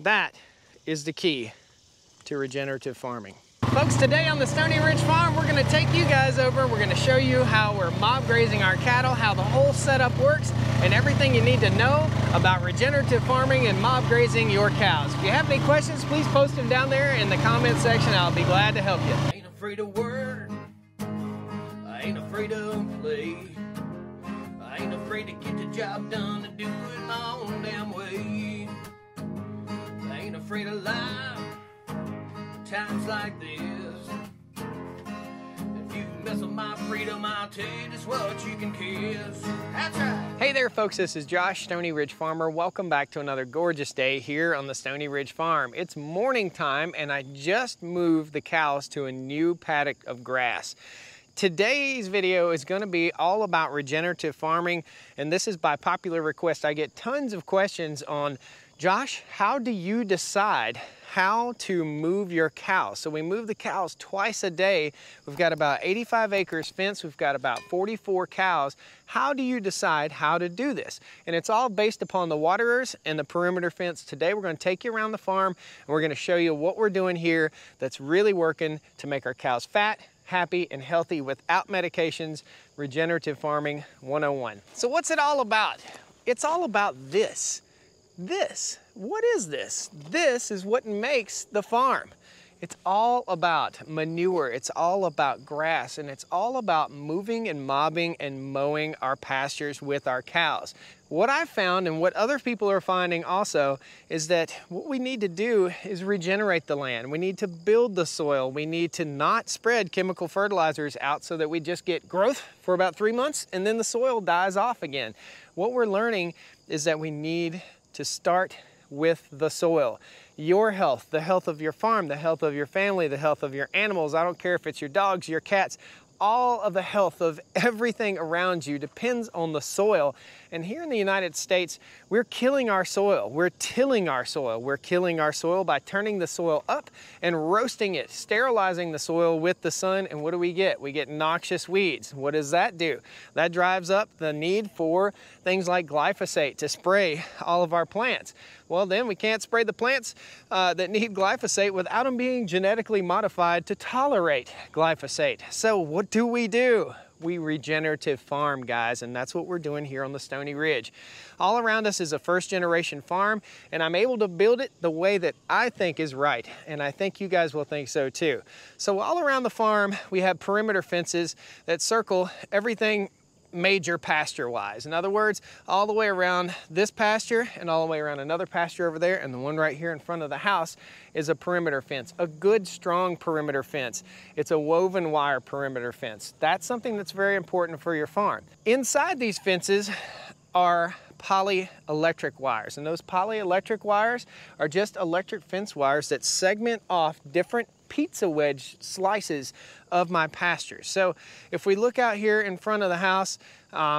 That is the key to regenerative farming. Folks, today on the Stoney Ridge Farm, we're gonna take you guys over. We're gonna show you how we're mob grazing our cattle, how the whole setup works, and everything you need to know about regenerative farming and mob grazing your cows. If you have any questions, please post them down there in the comment section. I'll be glad to help you. I ain't afraid of work. I ain't afraid of play. I ain't afraid to get the job done and do it my own damn way. I ain't afraid of life. Times like this, if you mess with my freedom, I'll tell you just what you can kiss. That's right. Hey there, folks. This is Josh, Stoney Ridge Farmer. Welcome back to another gorgeous day here on the Stoney Ridge Farm. It's morning time, and I just moved the cows to a new paddock of grass. Today's video is going to be all about regenerative farming, and this is by popular request. I get tons of questions on, Josh, how do you decide how to move your cows? So we move the cows twice a day. We've got about 85 acres fenced. We've got about 44 cows. How do you decide how to do this? And it's all based upon the waterers and the perimeter fence. Today, we're going to take you around the farm, and we're going to show you what we're doing here that's really working to make our cows fat, happy and healthy without medications. Regenerative farming 101. So what's it all about? It's all about this. This. What is this? This is what makes the farm. It's all about manure, it's all about grass, and it's all about moving and mobbing and mowing our pastures with our cows. What I found and what other people are finding also is that what we need to do is regenerate the land. We need to build the soil. We need to not spread chemical fertilizers out so that we just get growth for about 3 months and then the soil dies off again. What we're learning is that we need to start with the soil. Your health, the health of your farm, the health of your family, the health of your animals, I don't care if it's your dogs, your cats, all of the health of everything around you depends on the soil. And here in the United States, we're killing our soil. We're tilling our soil. We're killing our soil by turning the soil up and roasting it, sterilizing the soil with the sun. And what do we get? We get noxious weeds. What does that do? That drives up the need for things like glyphosate to spray all of our plants. Well, then we can't spray the plants that need glyphosate without them being genetically modified to tolerate glyphosate. So what do? We regenerative farm, guys, and that's what we're doing here on the Stoney Ridge. All around us is a first-generation farm, and I'm able to build it the way that I think is right, and I think you guys will think so too. So all around the farm, we have perimeter fences that circle everything major pasture-wise. In other words, all the way around this pasture and all the way around another pasture over there, and the one right here in front of the house is a perimeter fence, a good, strong perimeter fence. It's a woven wire perimeter fence. That's something that's very important for your farm. Inside these fences are polyelectric wires, and those polyelectric wires are just electric fence wires that segment off different pizza wedge slices of my pasture. So if we look out here in front of the house,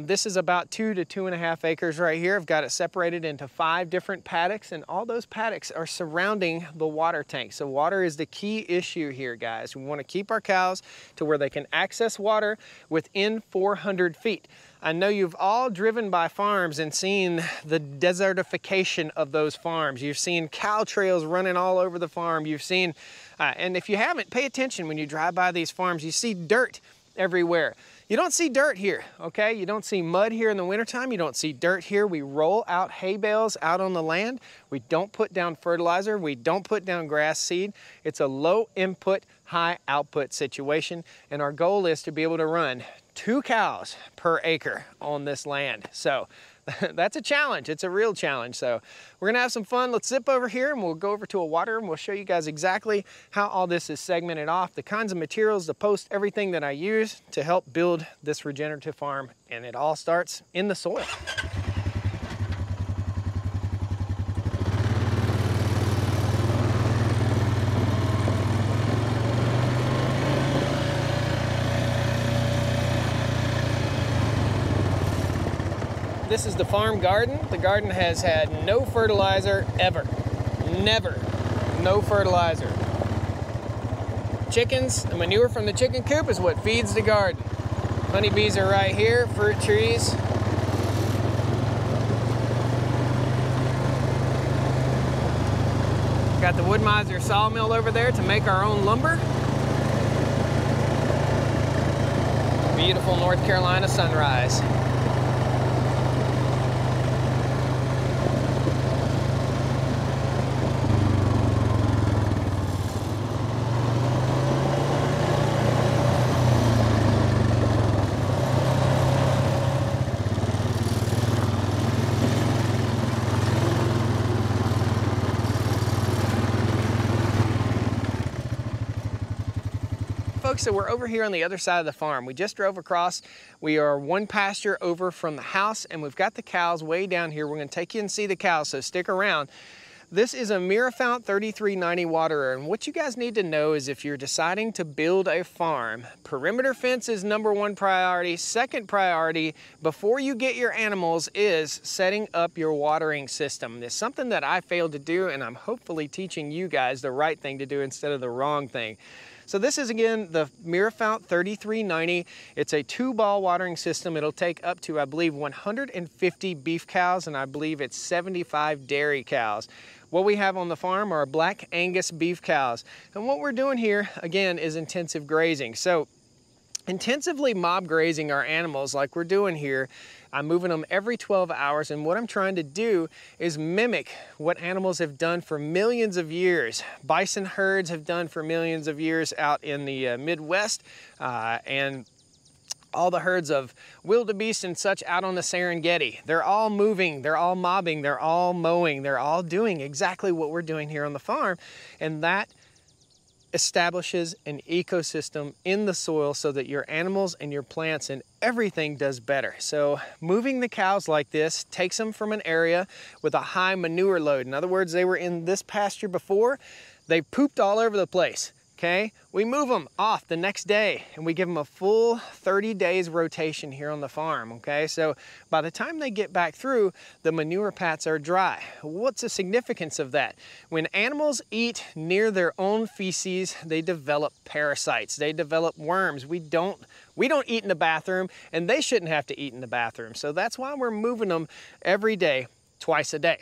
this is about 2 to 2.5 acres right here. I've got it separated into 5 different paddocks, and all those paddocks are surrounding the water tank. So water is the key issue here, guys. We want to keep our cows to where they can access water within 400 feet. I know you've all driven by farms and seen the desertification of those farms. You've seen cow trails running all over the farm. You've seen, and if you haven't, pay attention when you drive by these farms. You see dirt everywhere. You don't see dirt here, okay? You don't see mud here in the wintertime. You don't see dirt here. We roll out hay bales out on the land. We don't put down fertilizer. We don't put down grass seed. It's a low input, high output situation, and our goal is to be able to run 2 cows per acre on this land. So that's a challenge. It's a real challenge. So we're gonna have some fun. Let's zip over here and we'll go over to a water and we'll show you guys exactly how all this is segmented off, the kinds of materials, the posts, everything that I use to help build this regenerative farm. And it all starts in the soil. This is the farm garden. The garden has had no fertilizer ever. Never. No fertilizer. Chickens, the manure from the chicken coop is what feeds the garden. Honeybees are right here, fruit trees. Got the Woodmiser sawmill over there to make our own lumber. Beautiful North Carolina sunrise. So we're over here on the other side of the farm. We just drove across. We are one pasture over from the house, and we've got the cows way down here. We're going to take you and see the cows, so stick around. This is a MiraFount 3390 waterer, and what you guys need to know is if you're deciding to build a farm, perimeter fence is #1 priority. Second priority, before you get your animals, is setting up your watering system. It's something that I failed to do, and I'm hopefully teaching you guys the right thing to do instead of the wrong thing. So this is, again, the MiraFount 3390. It's a 2-ball watering system. It'll take up to, I believe, 150 beef cows, and I believe it's 75 dairy cows. What we have on the farm are Black Angus beef cows. And what we're doing here, again, is intensive grazing. So intensively mob grazing our animals like we're doing here. I'm moving them every 12 hours, and what I'm trying to do is mimic what animals have done for millions of years. Bison herds have done for millions of years out in the Midwest, and all the herds of wildebeest and such out on the Serengeti. They're all moving, they're all mobbing, they're all mowing, they're all doing exactly what we're doing here on the farm, and that establishes an ecosystem in the soil so that your animals and your plants and everything does better. So moving the cows like this takes them from an area with a high manure load. In other words, they were in this pasture before, they pooped all over the place, okay? We move them off the next day and we give them a full 30 days rotation here on the farm, okay? So by the time they get back through, the manure pats are dry. What's the significance of that? When animals eat near their own feces, they develop parasites, they develop worms. We don't eat in the bathroom, and they shouldn't have to eat in the bathroom. So that's why we're moving them every day, twice a day.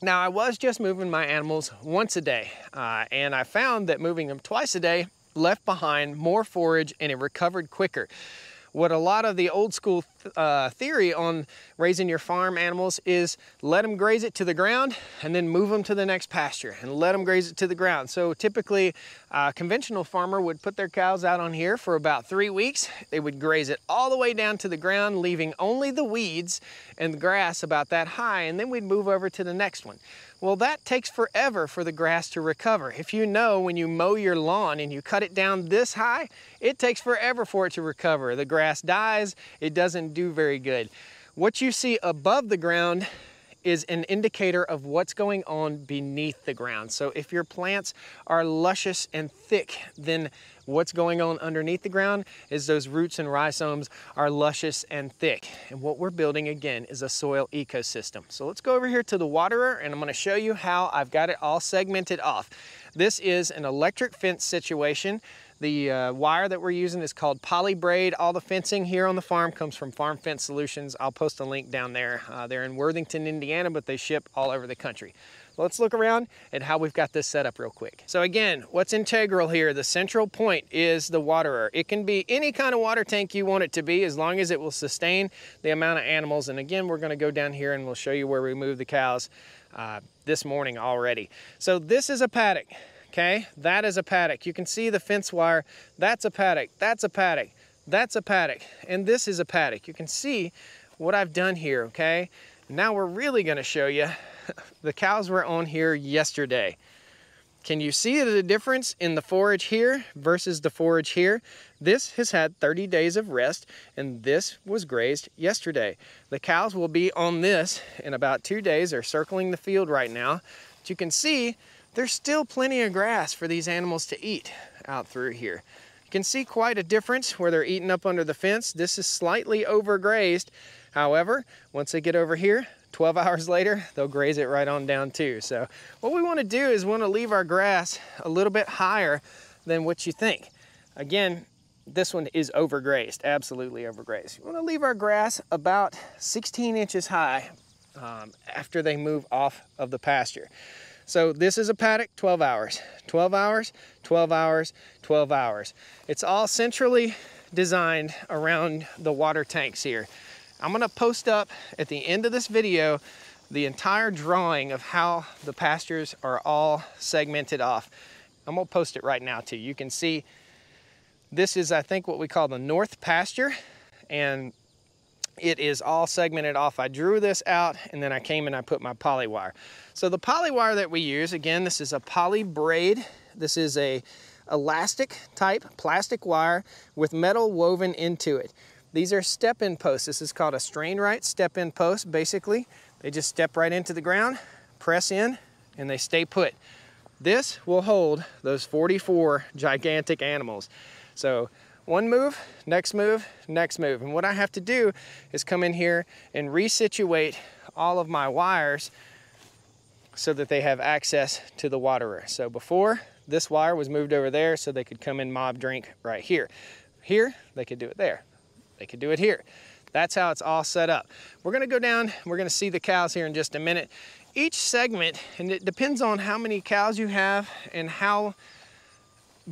Now, I was just moving my animals once a day, and I found that moving them twice a day left behind more forage and it recovered quicker. What a lot of the old school theory on raising your farm animals is let them graze it to the ground and then move them to the next pasture and let them graze it to the ground. So typically a conventional farmer would put their cows out on here for about 3 weeks. They would graze it all the way down to the ground, leaving only the weeds and the grass about that high, and then we'd move over to the next one. Well, that takes forever for the grass to recover. If you know, when you mow your lawn and you cut it down this high, it takes forever for it to recover. The grass dies, it doesn't do very good. What you see above the ground is an indicator of what's going on beneath the ground. So if your plants are luscious and thick, then what's going on underneath the ground is those roots and rhizomes are luscious and thick. And what we're building, again, is a soil ecosystem. So let's go over here to the waterer, and I'm going to show you how I've got it all segmented off. This is an electric fence situation. The wire that we're using is called poly braid. All the fencing here on the farm comes from Farm Fence Solutions. I'll post a link down there. They're in Worthington, Indiana, but they ship all over the country. Let's look around at how we've got this set up real quick. So again, what's integral here? The central point is the waterer. It can be any kind of water tank you want it to be, as long as it will sustain the amount of animals. And again, we're going to go down here and we'll show you where we moved the cows this morning already. So this is a paddock. Okay, that is a paddock. You can see the fence wire. That's a paddock, that's a paddock, that's a paddock, and this is a paddock. You can see what I've done here, okay? Now we're really gonna show you. The cows were on here yesterday. Can you see the difference in the forage here versus the forage here? This has had 30 days of rest, and this was grazed yesterday. The cows will be on this in about 2 days. They're circling the field right now. But you can see there's still plenty of grass for these animals to eat out through here. You can see quite a difference where they're eating up under the fence. This is slightly overgrazed. However, once they get over here, 12 hours later, they'll graze it right on down too. So what we want to do is want to leave our grass a little bit higher than what you think. Again, this one is overgrazed, absolutely overgrazed. You want to leave our grass about 16 inches high after they move off of the pasture. So this is a paddock, 12 hours, 12 hours, 12 hours, 12 hours. It's all centrally designed around the water tanks here. I'm gonna post up at the end of this video the entire drawing of how the pastures are all segmented off. I'm gonna post it right now too. You can see this is, I think, what we call the north pasture, and it is all segmented off. I drew this out and then I came and I put my poly wire. So the poly wire that we use, again, this is a poly braid. This is a elastic type plastic wire with metal woven into it. These are step-in posts. This is called a strain right step-in post. Basically, they just step right into the ground, press in, and they stay put. This will hold those 44 gigantic animals. So one move, next move, next move. And what I have to do is come in here and resituate all of my wires so that they have access to the waterer. So before, this wire was moved over there so they could come and mob drink right here. Here, they could do it there. They could do it here. That's how it's all set up. We're gonna go down, we're gonna see the cows here in just a minute. Each segment, and it depends on how many cows you have and how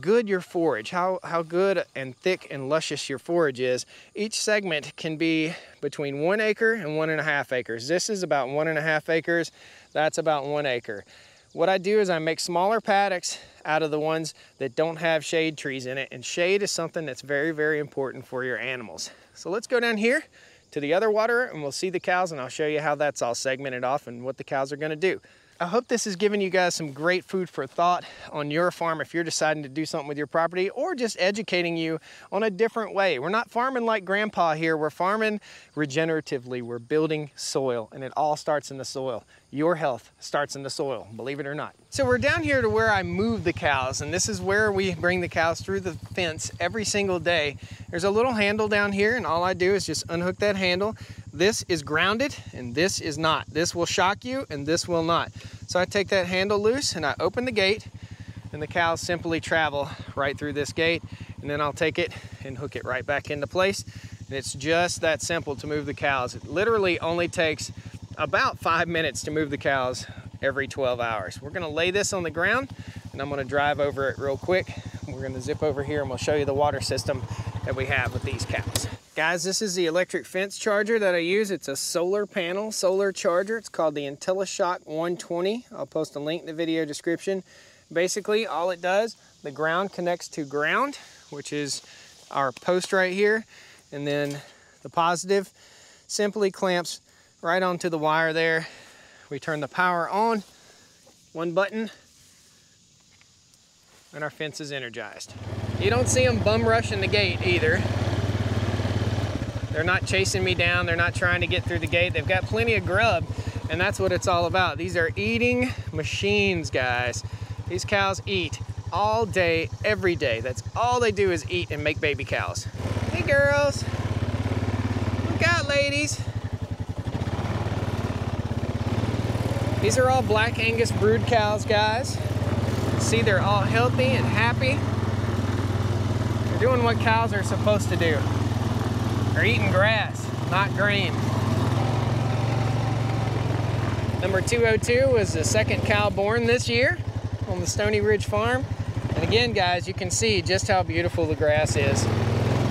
good your forage, how good and thick and luscious your forage is. Each segment can be between 1 acre and 1.5 acres. This is about 1.5 acres. That's about 1 acre. What I do is I make smaller paddocks out of the ones that don't have shade trees in it, and shade is something that's very, very important for your animals. So let's go down here to the other waterer and we'll see the cows, and I'll show you how that's all segmented off and what the cows are gonna do. I hope this is giving you guys some great food for thought on your farm if you're deciding to do something with your property, or just educating you on a different way. We're not farming like grandpa here, we're farming regeneratively. We're building soil, and it all starts in the soil. Your health starts in the soil, believe it or not. So we're down here to where I move the cows, and this is where we bring the cows through the fence every single day. There's a little handle down here, and all I do is just unhook that handle. This is grounded and this is not. This will shock you and this will not. So I take that handle loose and I open the gate, and the cows simply travel right through this gate, and then I'll take it and hook it right back into place. And it's just that simple to move the cows. It literally only takes about 5 minutes to move the cows every 12 hours. We're gonna lay this on the ground and I'm gonna drive over it real quick. We're gonna zip over here and we'll show you the water system that we have with these cows. Guys, this is the electric fence charger that I use. It's a solar panel, solar charger. It's called the IntelliShock 120. I'll post a link in the video description. Basically, all it does, the ground connects to ground, which is our post right here. And then the positive simply clamps right onto the wire there. We turn the power on, one button, and our fence is energized. You don't see them bum rushing the gate either. They're not chasing me down. They're not trying to get through the gate. They've got plenty of grub, and that's what it's all about. These are eating machines, guys. These cows eat all day, every day. That's all they do is eat and make baby cows. Hey, girls. Look out, ladies. These are all Black Angus brood cows, guys. See, they're all healthy and happy. They're doing what cows are supposed to do. They're eating grass, not grain. Number 202 was the second cow born this year on the Stoney Ridge Farm. And again, guys, you can see just how beautiful the grass is.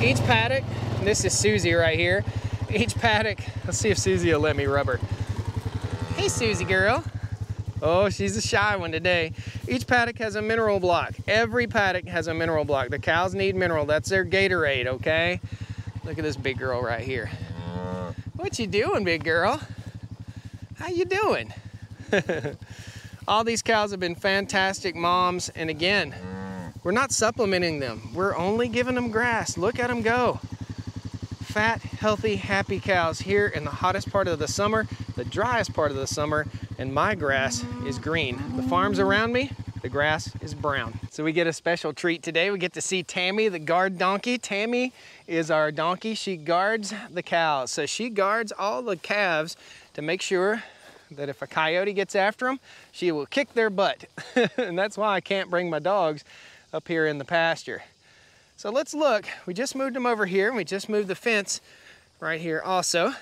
Each paddock, and this is Susie right here. Each paddock, let's see if Susie will let me rub her. Hey, Susie girl. Oh, she's a shy one today. Each paddock has a mineral block. Every paddock has a mineral block. The cows need mineral. That's their Gatorade, okay? Look at this big girl right here. What you doing, big girl? How you doing? All these cows have been fantastic moms. And again, we're not supplementing them. We're only giving them grass. Look at them go. Fat, healthy, happy cows here in the hottest part of the summer, the driest part of the summer, and my grass is green. The farms around me, the grass is brown. So we get a special treat today. We get to see Tammy, the guard donkey. Tammy is our donkey. She guards the cows. So she guards all the calves to make sure that if a coyote gets after them, she will kick their butt. And that's why I can't bring my dogs up here in the pasture. So let's look. We just moved them over here, and we just moved the fence right here also.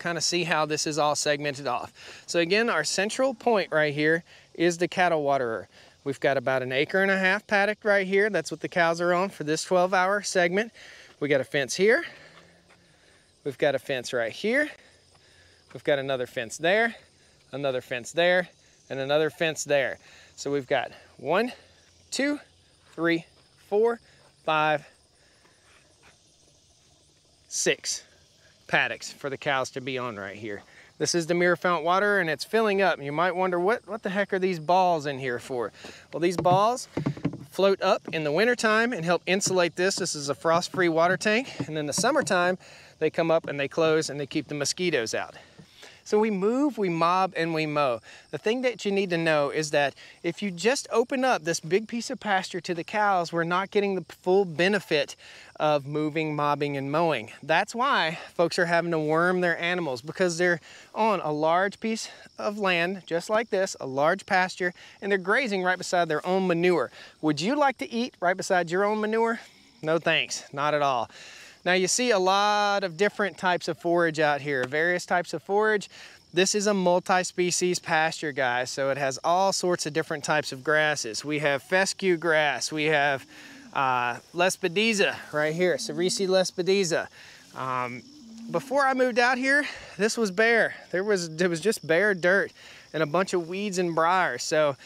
kind of see how this is all segmented off. So again, our central point right here is the cattle waterer. We've got about an acre and a half paddock right here. That's what the cows are on for this 12-hour segment. We got a fence here. We've got a fence right here. We've got another fence there, another fence there, and another fence there. So we've got 1, 2, 3, 4, 5, 6 paddocks for the cows to be on right here. This is the MiraFount water, and it's filling up. You might wonder, what the heck are these balls in here for? Well, these balls float up in the wintertime and help insulate this. This is a frost-free water tank. And in the summertime, they come up and they close and they keep the mosquitoes out. So we move, we mob, and we mow. The thing that you need to know is that if you just open up this big piece of pasture to the cows, we're not getting the full benefit of moving, mobbing, and mowing. That's why folks are having to worm their animals, because they're on a large piece of land, just like this, a large pasture, and they're grazing right beside their own manure. Would you like to eat right beside your own manure? No thanks, not at all. Now you see a lot of different types of forage out here, various types of forage. This is a multi-species pasture, guys, so it has all sorts of different types of grasses. We have fescue grass, we have lespediza right here, cerisi lespediza. Before I moved out here, this was bare. There was just bare dirt and a bunch of weeds and briars. So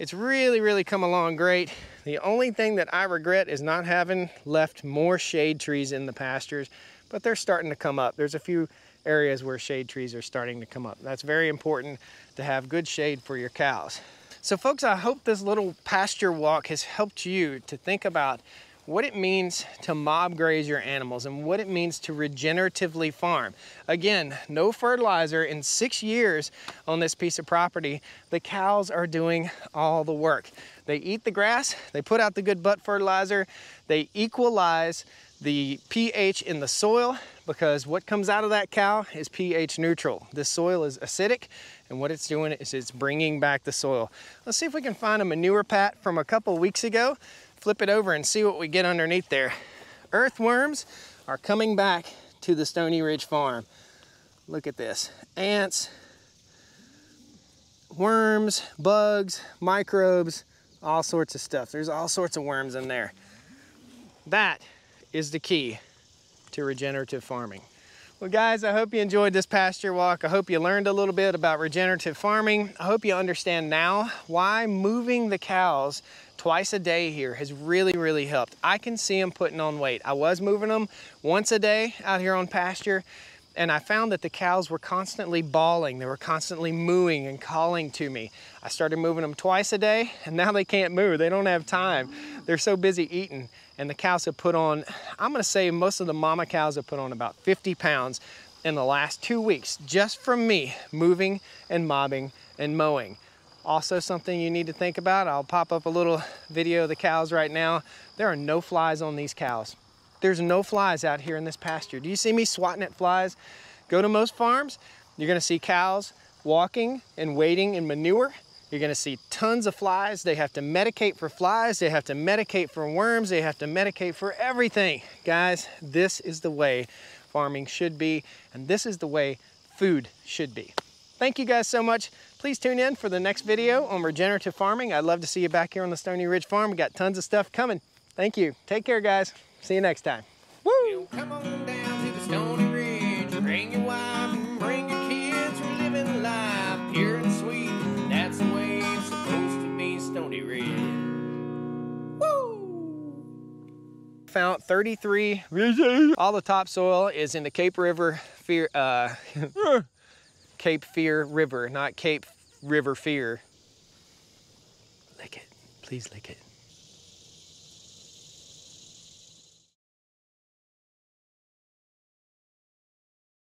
it's really, really come along great. The only thing that I regret is not having left more shade trees in the pastures, but they're starting to come up. There's a few areas where shade trees are starting to come up. That's very important to have good shade for your cows. So folks, I hope this little pasture walk has helped you to think about what it means to mob graze your animals and what it means to regeneratively farm. Again, no fertilizer in 6 years on this piece of property. The cows are doing all the work. They eat the grass, they put out the good butt fertilizer, they equalize the pH in the soil, because what comes out of that cow is pH neutral. This soil is acidic, and what it's doing is it's bringing back the soil. Let's see if we can find a manure pat from a couple weeks ago. Flip it over and see what we get underneath there. Earthworms are coming back to the Stoney Ridge farm. Look at this. Ants, worms, bugs, microbes, all sorts of stuff. There's all sorts of worms in there. That is the key to regenerative farming. Well, guys, I hope you enjoyed this pasture walk. I hope you learned a little bit about regenerative farming. I hope you understand now why moving the cows twice a day here has really, really helped. I can see them putting on weight. I was moving them once a day out here on pasture, and I found that the cows were constantly bawling. They were constantly mooing and calling to me. I started moving them twice a day, and now they can't move. They don't have time. They're so busy eating. And the cows have put on, I'm gonna say most of the mama cows have put on about 50 pounds in the last 2 weeks, just from me moving and mobbing and mowing. Also something you need to think about, I'll pop up a little video of the cows right now. There are no flies on these cows. There's no flies out here in this pasture. Do you see me swatting at flies? Go to most farms, you're gonna see cows walking and wading in manure. You're gonna see tons of flies. They have to medicate for flies. They have to medicate for worms. They have to medicate for everything. Guys, this is the way farming should be, and this is the way food should be. Thank you guys so much. Please tune in for the next video on regenerative farming. I'd love to see you back here on the Stoney Ridge Farm. We got tons of stuff coming. Thank you. Take care, guys. See you next time. Woo! Yo, come on down to the Stoney Ridge. Bring your wife and bring your kids. We're living life pure and sweet. That's the way it's supposed to be, Stoney Ridge. Woo! Found 33. All the topsoil is in the Cape Fear River, not Cape River Fear. Lick it. Please lick it.